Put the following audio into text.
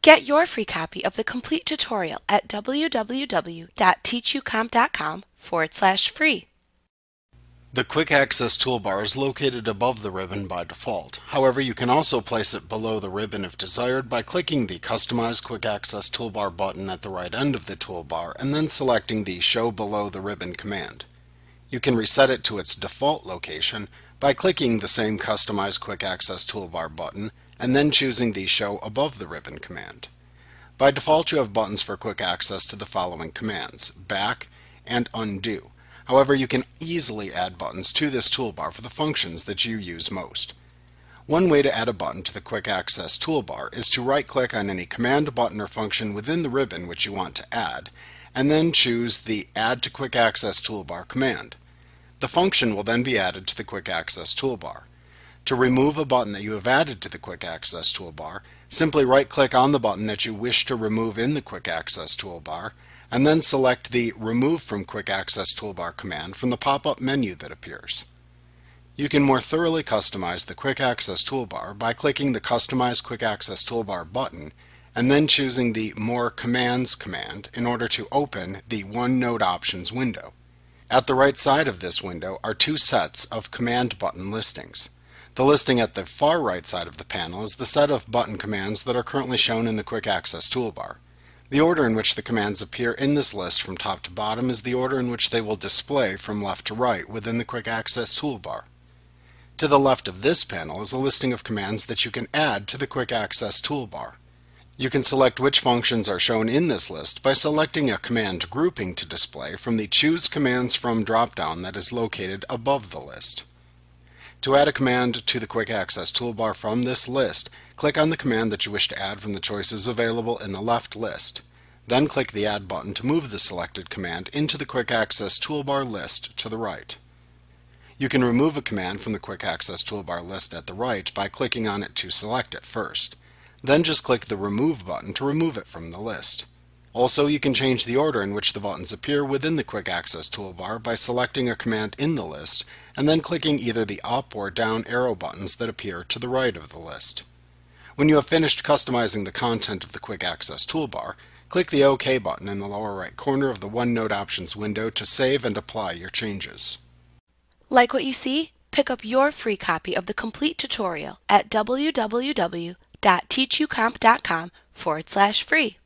Get your free copy of the complete tutorial at www.teachucomp.com/free. The Quick Access toolbar is located above the ribbon by default. However, you can also place it below the ribbon if desired by clicking the Customize Quick Access Toolbar button at the right end of the toolbar and then selecting the Show Below the Ribbon command. You can reset it to its default location by clicking the same Customize Quick Access Toolbar button and then choosing the Show Above the Ribbon command. By default, you have buttons for quick access to the following commands: Back and Undo. However, you can easily add buttons to this toolbar for the functions that you use most. One way to add a button to the Quick Access toolbar is to right-click on any command, button, or function within the ribbon which you want to add, and then choose the Add to Quick Access Toolbar command. The function will then be added to the Quick Access toolbar. To remove a button that you have added to the Quick Access toolbar, simply right-click on the button that you wish to remove in the Quick Access toolbar, and then select the Remove from Quick Access Toolbar command from the pop-up menu that appears. You can more thoroughly customize the Quick Access toolbar by clicking the Customize Quick Access Toolbar button and then choosing the More Commands command in order to open the OneNote Options window. At the right side of this window are two sets of command button listings. The listing at the far right side of the panel is the set of button commands that are currently shown in the Quick Access toolbar. The order in which the commands appear in this list from top to bottom is the order in which they will display from left to right within the Quick Access toolbar. To the left of this panel is a listing of commands that you can add to the Quick Access toolbar. You can select which functions are shown in this list by selecting a command grouping to display from the Choose Commands From drop-down that is located above the list. To add a command to the Quick Access toolbar from this list, click on the command that you wish to add from the choices available in the left list. Then click the Add button to move the selected command into the Quick Access toolbar list to the right. You can remove a command from the Quick Access toolbar list at the right by clicking on it to select it first. Then just click the Remove button to remove it from the list. Also, you can change the order in which the buttons appear within the Quick Access toolbar by selecting a command in the list and then clicking either the up or down arrow buttons that appear to the right of the list. When you have finished customizing the content of the Quick Access toolbar, click the OK button in the lower right corner of the OneNote Options window to save and apply your changes. Like what you see? Pick up your free copy of the complete tutorial at www.teachucomp.com/free.